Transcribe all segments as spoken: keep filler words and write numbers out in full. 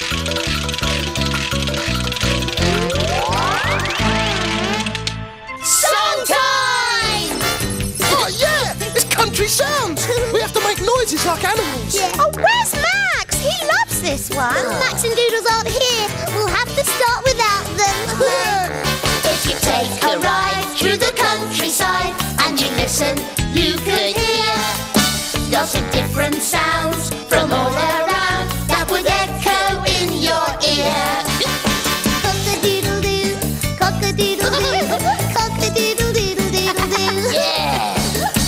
Song time! Oh yeah, it's country sounds. We have to make noises like animals. Yeah. Oh, where's Max? He loves this one. Uh. Max and Doodles aren't here. We'll have to start without them. If you take a ride through the countryside and you listen, you could hear lots of different sounds from all around that would echo in your ear. Cock-a-doodle-doo, cock-a-doodle-doo, cock-a-doodle-doodle-doodle-doo. Yeah!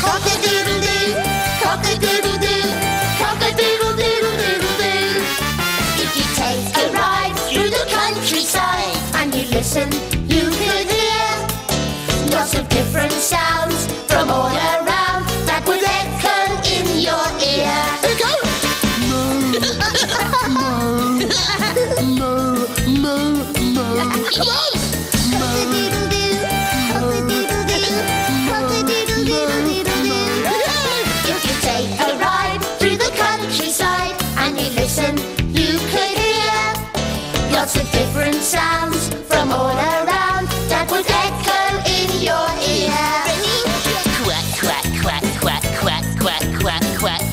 Cock-a-doodle-doo, cock-a-doodle-doo, cock-a-doodle-doodle-doodle-doo. If you take a ride through the countryside and you listen, you could hear lots of different sounds from all around that would echo in your ear. Here we go! Moo, moo, moo, moo. Come on! Cock-a-doodle-doo, cock-a-doodle-doo, cock-a-doodle-doodle-doodle-doo. If you take a ride through the countryside and you listen, you could hear lots of different sounds from all around that would echo in your ear. Quack, quack, quack, quack, quack, quack, quack, quack,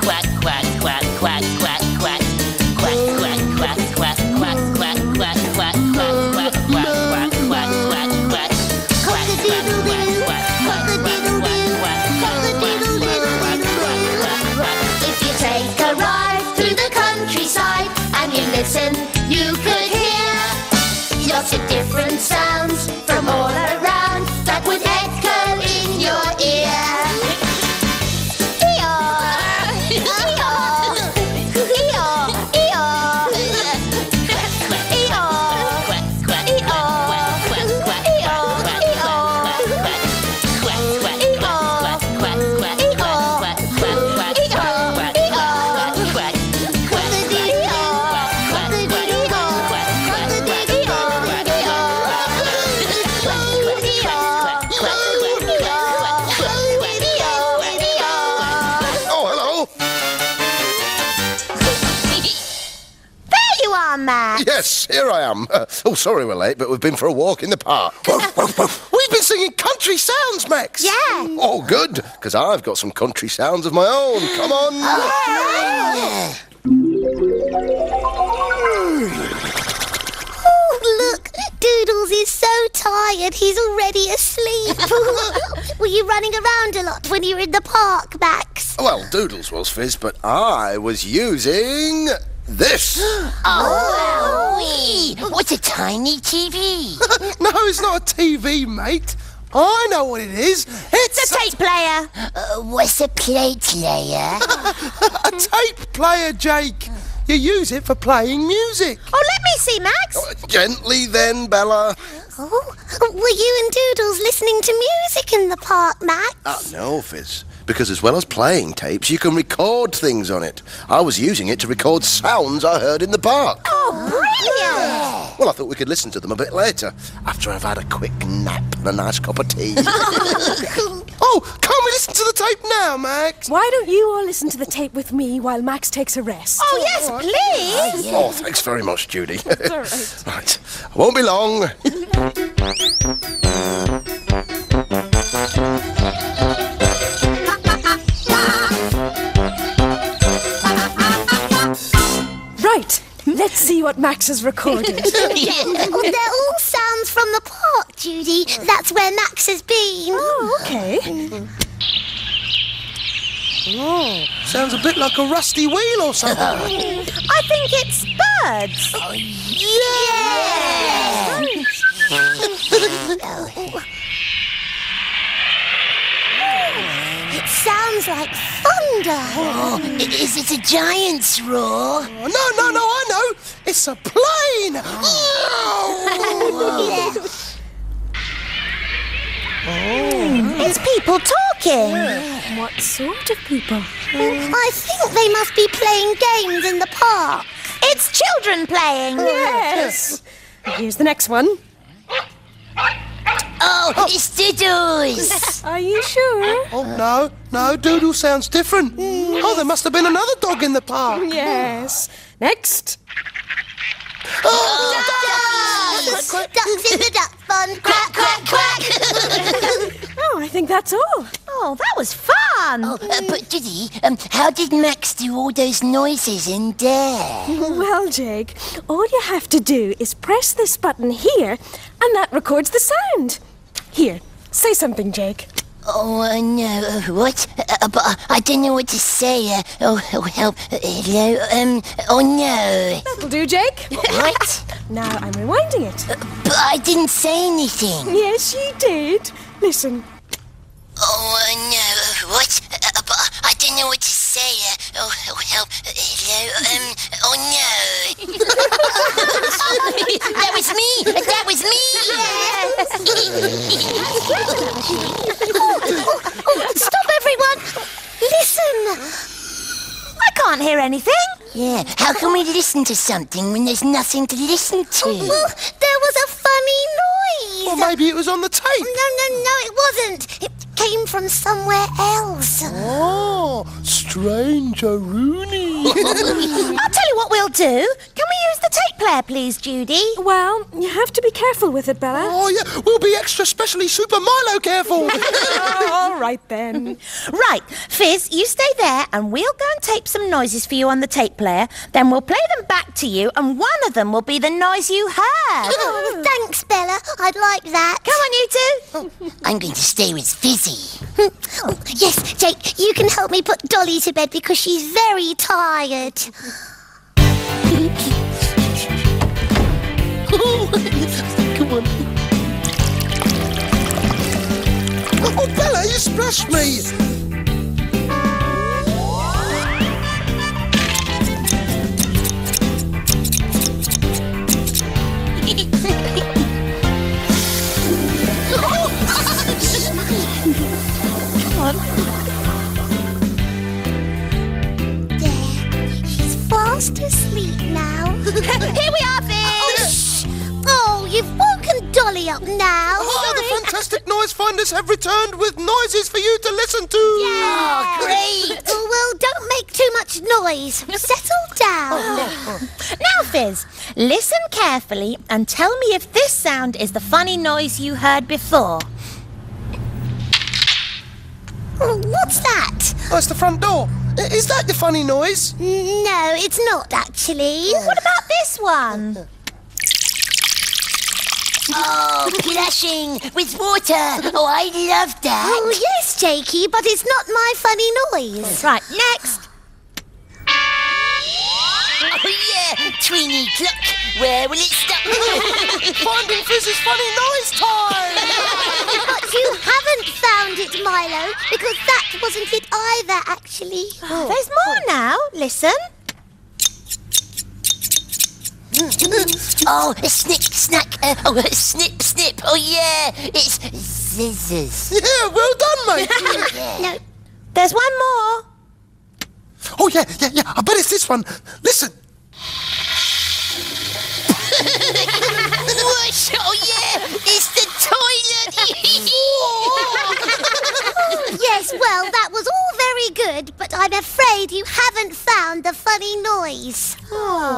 quack, quack, quack, quack, quack, quack, quack. If you take a ride through the countryside and you listen, you could hear lots of different sounds from all around that would echo in your ear. Eeyore! Eeyore! Eeyore! Eeyore! Max. Yes, here I am. Uh, oh, sorry we're late, but we've been for a walk in the park. Woof, woof, woof. We've been singing country sounds, Max. Yeah. Oh, good, because I've got some country sounds of my own. Come on. Oh, oh look, Doodles is so tired, he's already asleep. Were you running around a lot when you were in the park, Max? Well, Doodles was, Fizz, but I was using... this! Oh! Owie. What's a tiny T V? No, it's not a T V, mate. I know what it is. It's a tape player. Uh, what's a play player? A tape player, Jake. You use it for playing music. Oh, let me see, Max. Oh, gently then, Bella. Oh, were you and Doodles listening to music in the park, Max? Uh, no, Fizz. Because as well as playing tapes, you can record things on it. I was using it to record sounds I heard in the park. Oh, brilliant! Yeah. Well, I thought we could listen to them a bit later, after I've had a quick nap and a nice cup of tea. Oh, can't we listen to the tape now, Max? Why don't you all listen to the tape with me while Max takes a rest? Oh, yes, please! Oh, yeah. Oh, thanks very much, Judy. It's all right. Right, I won't be long. Right, let's see what Max has recorded. Well, they're all sounds from the park, Judy. That's where Max has been. Oh, okay. Oh, sounds a bit like a rusty wheel or something. I think it's birds. Oh, yeah! Yeah. It sounds like thunder. Oh, is it a giant's roar? Oh, no, no, no, I know. It's a plane. Oh. Yeah. Oh. It's people talking. Yeah. What sort of people? Well, I think they must be playing games in the park. It's children playing. Yes. Here's the next one. Oh, oh, it's Doodles! Are you sure? Oh, no, no, Doodle sounds different. Mm. Oh, there must have been another dog in the park. Yes. Next. ducks in the duck pond. Quack, quack, quack. Oh, I think that's all. Oh, that was fun. Oh, uh, but did he? Um, how did Max do all those noises in there? Well, Jake, all you have to do is press this button here, and that records the sound. Here, say something, Jake. Oh, uh, no, what? Uh, but I, I don't know what to say. Uh, oh, oh, help. Uh, hello? Um, oh, no. That'll do, Jake. What? Now I'm rewinding it. Uh, but I didn't say anything. Yes, you did. Listen. Oh, uh, no, what? Uh, but I don't know what to say. Uh, oh, oh, help. Uh, hello? Um, oh, no. That was me. That was me. Yes. Oh, oh, oh, stop, everyone! Listen! I can't hear anything. Yeah, how can we listen to something when there's nothing to listen to? Well, there was a funny noise. Or maybe it was on the tape. No, no, no, it wasn't. It came from somewhere else. Oh, strange-a-rooney. I'll tell you what we'll do. Can we use the tape player, please, Judy? Well, you have to be careful with it, Bella. Oh, yeah, we'll be extra specially Super Milo careful. Oh, all right, then. Right, Fizz, you stay there, and we'll go and tape some noises for you on the tape player. Then we'll play them back to you, and one of them will be the noise you heard. Oh, thanks, Bella. I'd like that. Come on, you two. I'm going to stay with Fizz. Oh, yes, Jake, you can help me put Dolly to bed because she's very tired. Come on. Oh, oh, Bella, you splashed me. There, she's fast asleep now. Here we are, Fizz! Oh, oh, you've woken Dolly up now. Oh, sorry. The fantastic noise finders have returned with noises for you to listen to. Yeah, oh, great! Oh, well, don't make too much noise. Settle down. Oh, no. Now, Fizz, listen carefully and tell me if this sound is the funny noise you heard before. What's that? Oh, it's the front door. Is that the funny noise? No, it's not, actually. What about this one? Oh, plashing with water. Oh, I love that. Oh, yes, Jakey, but it's not my funny noise. Right, next. Oh, yeah, Tweenie Cluck. Where will it stop? Finding Fizz's funny noise time! But you haven't found it, Milo, because that wasn't it either, actually. Oh. There's more now. Listen. Oh, a snip, snack. Uh, oh, a snip, snip. Oh, yeah. It's scissors. Yeah, well done, mate. Yeah. No, there's one more. Oh, yeah, yeah, yeah. I bet it's this one. Listen. Whoosh! Oh, yeah! It's the toilet! Oh, yes, well, that was all very good, but I'm afraid you haven't found the funny noise. Oh.